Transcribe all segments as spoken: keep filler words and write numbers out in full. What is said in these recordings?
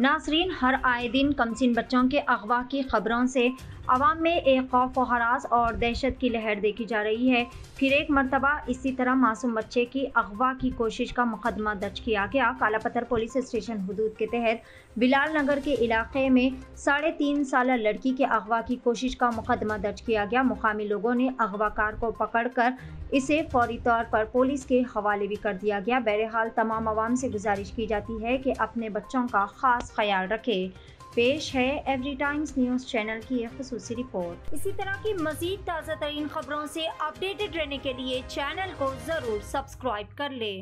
नास्रीन, हर आए दिन कमसिन बच्चों के अगवा की खबरों से आवाम में एक खौफ व हरास और दहशत की लहर देखी जा रही है। फिर एक मरतबा इसी तरह मासूम बच्चे की अगवा की कोशिश का मुकदमा दर्ज किया गया। काला पत्थर पुलिस स्टेशन हदूद के तहत बिलाल नगर के इलाके में साढ़े तीन साल लड़की के अगवा की कोशिश का मुकदमा दर्ज किया गया। मुकामी लोगों ने अगवाकार को पकड़कर इसे फौरी तौर पर पुलिस के हवाले भी कर दिया गया। बहरहाल तमाम आवाम से गुजारिश की जाती है कि अपने बच्चों का खास ख्याल रखें। पेश है एवरी टाइम्स न्यूज़ चैनल की एक ख़ुसूसी रिपोर्ट। इसी तरह की मज़ीद ताज़ा तरीन खबरों से अपडेटेड रहने के लिए चैनल को ज़रूर सब्सक्राइब कर लें।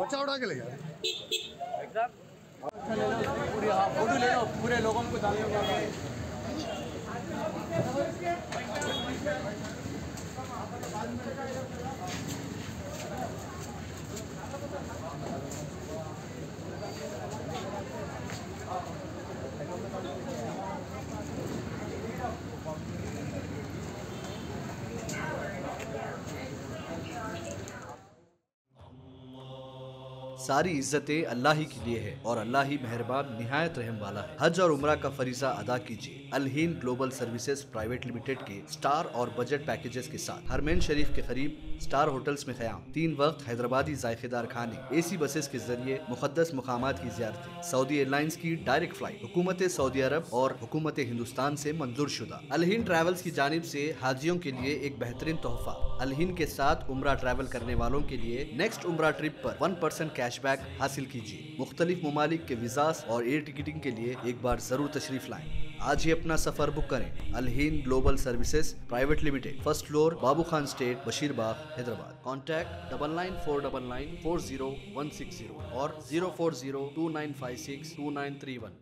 बच्चा उठा के ले गया एग्जाम पूरी फोटो ले लो, पूरे लोगों को डाल दो। सारी इज्जतें अल्लाह ही के लिए है और अल्लाह ही मेहरबान निहायत रहम वाला है। हज और उम्रा का फरीजा अदा कीजिए Alhind global services private limited के स्टार और बजट पैकेजेस के साथ। हरमेन शरीफ के करीब स्टार होटल्स में खयाम, तीन वक्त हैदराबादी जायकेदार खाने, एसी बसेस के जरिए मुकद्दस मकामात की ज़ियारतें, सऊदी एयरलाइंस की डायरेक्ट फ्लाइट, हुकूमत सऊदी अरब और हुकूमत हिंदुस्तान से मंजूर शुदा। अलहिंद ट्रैवल्स की जानिब से हाजियों के लिए एक बेहतरीन तोहफा। अलहिंद के साथ उम्रा ट्रैवल करने वालों के लिए नेक्स्ट उम्रा ट्रिप पर वन परसेंट कैशबैक हासिल कीजिए। मुख्तलिफ ममालिक के वीज़ास और एयर टिकटिंग के लिए एक बार जरूर तशरीफ लाएं। आज ही अपना सफर बुक करें। Alhind global services private limited, first floor, Babu Khan estate, Bashir Bagh, Hyderabad. Contact double nine four double nine four zero one six zero और zero four zero two nine five six two nine three one.